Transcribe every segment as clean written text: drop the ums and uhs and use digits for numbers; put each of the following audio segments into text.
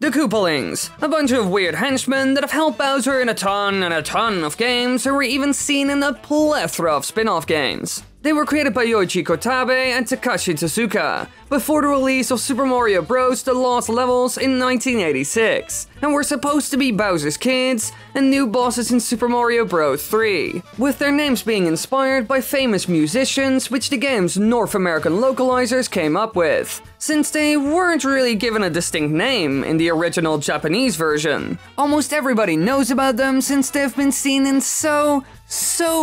The Koopalings, a bunch of weird henchmen that have helped Bowser in a ton of games and were even seen in a plethora of spin-off games. They were created by Yoji Kotabe and Takashi Tezuka before the release of Super Mario Bros. The Lost Levels in 1986, and were supposed to be Bowser's kids and new bosses in Super Mario Bros. 3, with their names being inspired by famous musicians which the game's North American localizers came up with, since they weren't really given a distinct name in the original Japanese version. Almost everybody knows about them since they've been seen in so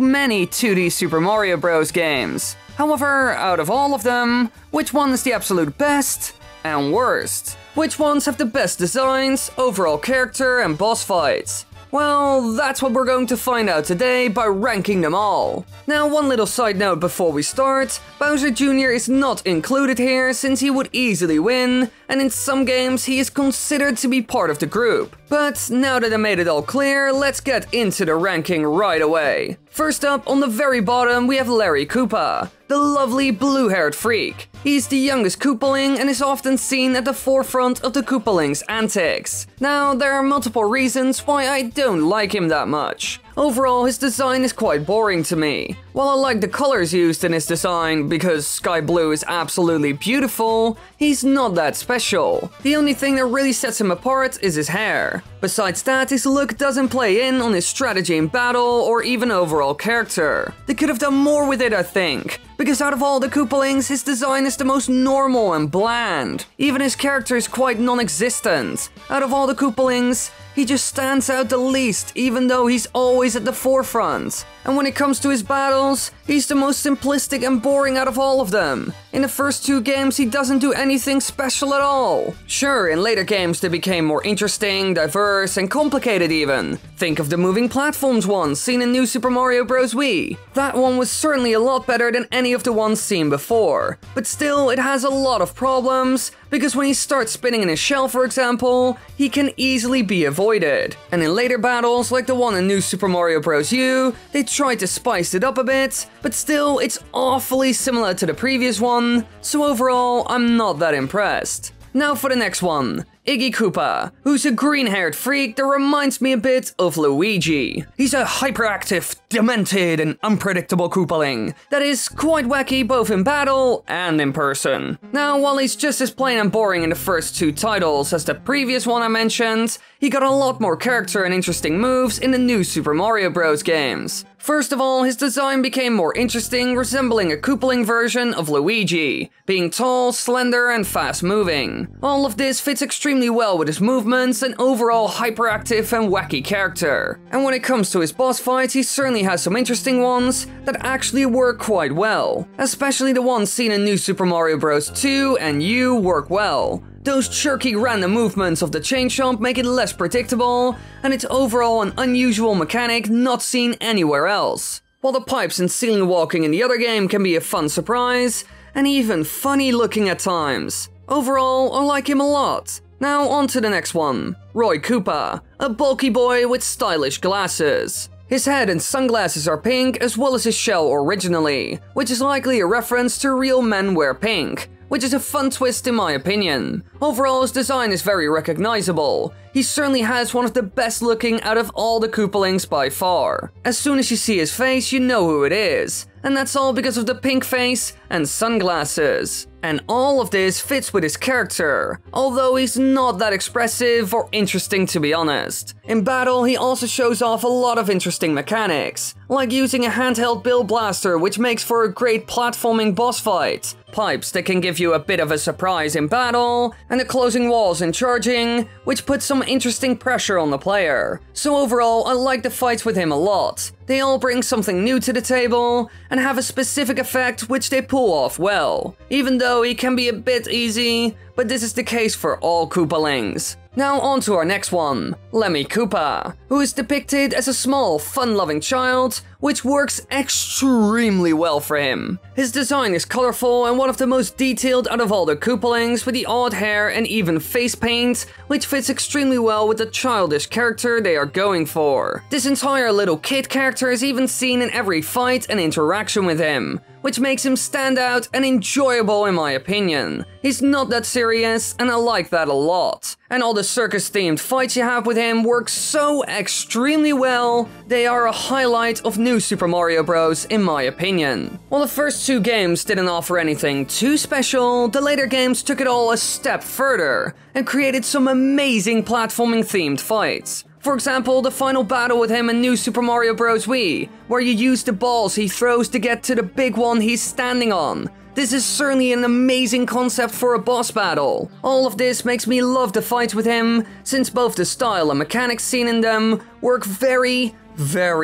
many 2D Super Mario Bros. Games. However, out of all of them, which one is the absolute best and worst? Which ones have the best designs, overall character, and boss fights? Well, that's what we're going to find out today by ranking them all. Now, one little side note before we start, Bowser Jr. is not included here since he would easily win, and in some games he is considered to be part of the group. But now that I made it all clear, let's get into the ranking right away. First up, on the very bottom, we have Larry Koopa, the lovely blue-haired freak. He's the youngest Koopaling and is often seen at the forefront of the Koopalings' antics. Now, there are multiple reasons why I don't like him that much. Overall, his design is quite boring to me. While I like the colors used in his design, because sky blue is absolutely beautiful, he's not that special. The only thing that really sets him apart is his hair. Besides that, his look doesn't play in on his strategy in battle or even overall character. They could have done more with it, I think, because out of all the Koopalings, his design is the most normal and bland. Even his character is quite non-existent. Out of all the Koopalings, he just stands out the least, even though he's always at the forefront. And when it comes to his battles, he's the most simplistic and boring out of all of them. In the first two games, he doesn't do anything special at all. Sure, in later games they became more interesting, diverse, and complicated even. Think of the moving platforms one seen in New Super Mario Bros. Wii. That one was certainly a lot better than any of the ones seen before. But still, it has a lot of problems, because when he starts spinning in his shell, for example, he can easily be avoided. And in later battles, like the one in New Super Mario Bros. U, they tried to spice it up a bit, but still, it's awfully similar to the previous one, so overall, I'm not that impressed. Now for the next one. Iggy Koopa, who's a green-haired freak that reminds me a bit of Luigi. He's a hyperactive, demented, and unpredictable Koopaling that is quite wacky both in battle and in person. Now, while he's just as plain and boring in the first two titles as the previous one I mentioned, he got a lot more character and interesting moves in the new Super Mario Bros. Games. First of all, his design became more interesting, resembling a Koopaling version of Luigi, being tall, slender, and fast-moving. All of this fits extremely well with his movements and overall hyperactive and wacky character. And when it comes to his boss fights, he certainly has some interesting ones that actually work quite well. Especially the ones seen in New Super Mario Bros. 2 and U work well. Those jerky random movements of the chain chomp make it less predictable, and it's overall an unusual mechanic not seen anywhere else. While the pipes and ceiling walking in the other game can be a fun surprise, and even funny looking at times. Overall, I like him a lot. Now on to the next one. Roy Koopa, a bulky boy with stylish glasses. His head and sunglasses are pink as well as his shell originally, which is likely a reference to Real Men Wear Pink, which is a fun twist in my opinion. Overall, his design is very recognizable. He certainly has one of the best looking out of all the Koopalings by far. As soon as you see his face, you know who it is. And that's all because of the pink face and sunglasses. And all of this fits with his character, although he's not that expressive or interesting to be honest. In battle, he also shows off a lot of interesting mechanics, like using a handheld Bill Blaster, which makes for a great platforming boss fight, pipes that can give you a bit of a surprise in battle, and the closing walls and charging, which puts some interesting pressure on the player. So overall, I like the fights with him a lot. They all bring something new to the table, and have a specific effect which they pull off well. Even though he can be a bit easy, but this is the case for all Koopalings. Now on to our next one, Lemmy Koopa, who is depicted as a small, fun-loving child, which works extremely well for him. His design is colorful and one of the most detailed out of all the Koopalings, with the odd hair and even face paint, which fits extremely well with the childish character they are going for. This entire little kid character is even seen in every fight and interaction with him, which makes him stand out and enjoyable in my opinion. He's not that serious, and I like that a lot. and all the circus-themed fights you have with him work so extremely well, they are a highlight of New Super Mario Bros. In my opinion. While the first two games didn't offer anything too special, the later games took it all a step further and created some amazing platforming-themed fights. For example, the final battle with him in New Super Mario Bros. Wii, where you use the balls he throws to get to the big one he's standing on. This is certainly an amazing concept for a boss battle. All of this makes me love the fights with him, since both the style and mechanics seen in them work very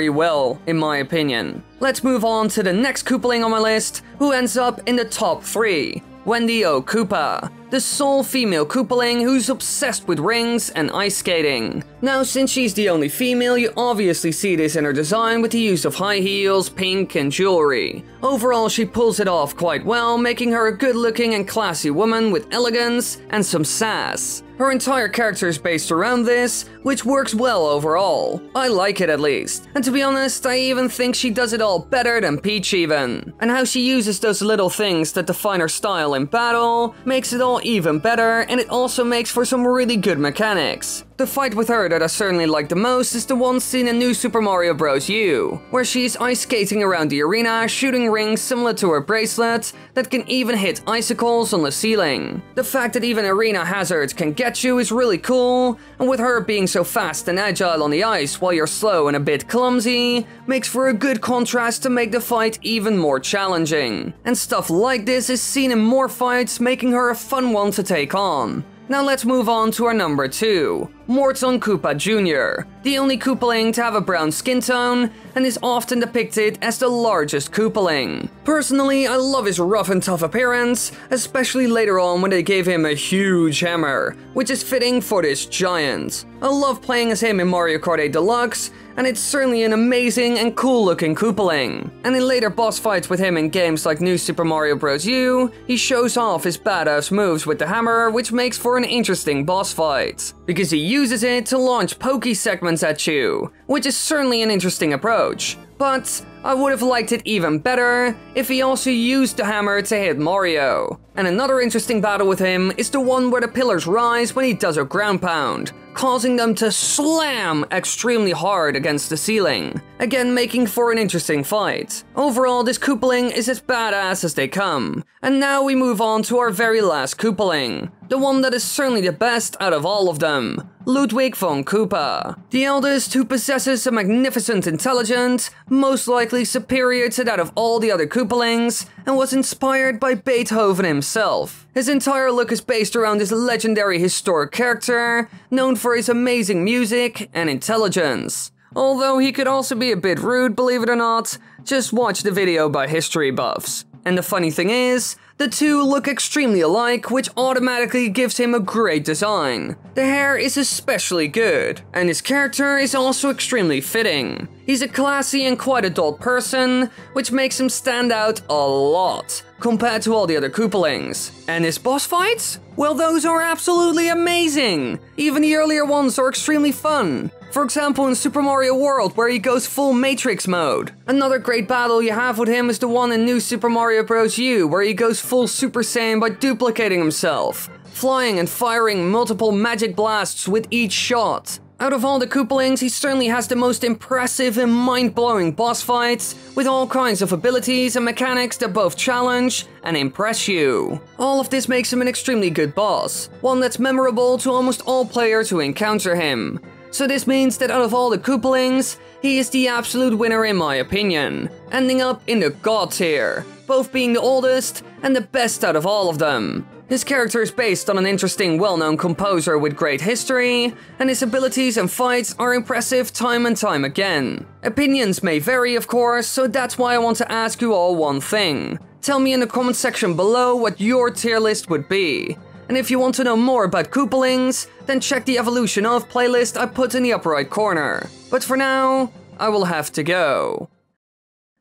well, in my opinion. Let's move on to the next Koopaling on my list, who ends up in the top 3. Wendy O. Koopa, the sole female Koopaling who's obsessed with rings and ice skating. Now, since she's the only female, you obviously see this in her design with the use of high heels, pink and jewelry. Overall, she pulls it off quite well, making her a good-looking and classy woman with elegance and some sass. Her entire character is based around this, which works well overall. I like it at least. And to be honest, I even think she does it all better than Peach even. And how she uses those little things that define her style in battle makes it all even better, and it also makes for some really good mechanics. The fight with her that I certainly like the most is the one seen in New Super Mario Bros. U, where she's ice skating around the arena, shooting rings similar to her bracelet that can even hit icicles on the ceiling. The fact that even arena hazards can get you is really cool, and with her being so fast and agile on the ice while you're slow and a bit clumsy, makes for a good contrast to make the fight even more challenging. And stuff like this is seen in more fights, making her a fun one to take on. Now let's move on to our number 2, Morton Koopa Jr., the only Koopaling to have a brown skin tone and is often depicted as the largest Koopaling. Personally, I love his rough and tough appearance, especially later on when they gave him a huge hammer, which is fitting for this giant. I love playing as him in Mario Kart 8 Deluxe, and it's certainly an amazing and cool-looking Koopaling. And in later boss fights with him in games like New Super Mario Bros. U, he shows off his badass moves with the hammer, which makes for an interesting boss fight, because he uses it to launch Poké segments at you, which is certainly an interesting approach. But I would have liked it even better if he also used the hammer to hit Mario. And another interesting battle with him is the one where the pillars rise when he does a ground pound, causing them to slam extremely hard against the ceiling, again making for an interesting fight. Overall, this Koopaling is as badass as they come. And now we move on to our very last Koopaling, the one that is certainly the best out of all of them, Ludwig von Koopa, the eldest who possesses a magnificent intelligence, most likely superior to that of all the other Koopalings, and was inspired by Beethoven himself. His entire look is based around his legendary historic character, known for his amazing music and intelligence. Although he could also be a bit rude, believe it or not, just watch the video by History Buffs. And the funny thing is, the two look extremely alike, which automatically gives him a great design. The hair is especially good, and his character is also extremely fitting. He's a classy and quite adult person, which makes him stand out a lot compared to all the other Koopalings. And his boss fights? Well, those are absolutely amazing! Even the earlier ones are extremely fun. For example, in Super Mario World, where he goes full Matrix mode. Another great battle you have with him is the one in New Super Mario Bros. U, where he goes full Super Saiyan by duplicating himself, flying and firing multiple magic blasts with each shot. Out of all the Koopalings, he certainly has the most impressive and mind-blowing boss fights, with all kinds of abilities and mechanics that both challenge and impress you. All of this makes him an extremely good boss, one that's memorable to almost all players who encounter him. So this means that out of all the Koopalings, he is the absolute winner in my opinion, ending up in the God tier, both being the oldest and the best out of all of them. His character is based on an interesting, well-known composer with great history, and his abilities and fights are impressive time and time again. Opinions may vary, of course, so that's why I want to ask you all one thing. Tell me in the comment section below what your tier list would be. And if you want to know more about Koopalings, then check the Evolution Of playlist I put in the upper right corner. But for now, I will have to go.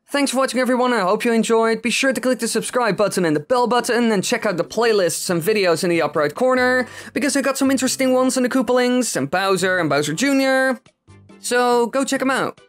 Thanks for watching everyone, I hope you enjoyed. Be sure to click the subscribe button and the bell button, and check out the playlists and videos in the upper right corner, because I got some interesting ones on the Koopalings, and Bowser Jr. So go check them out.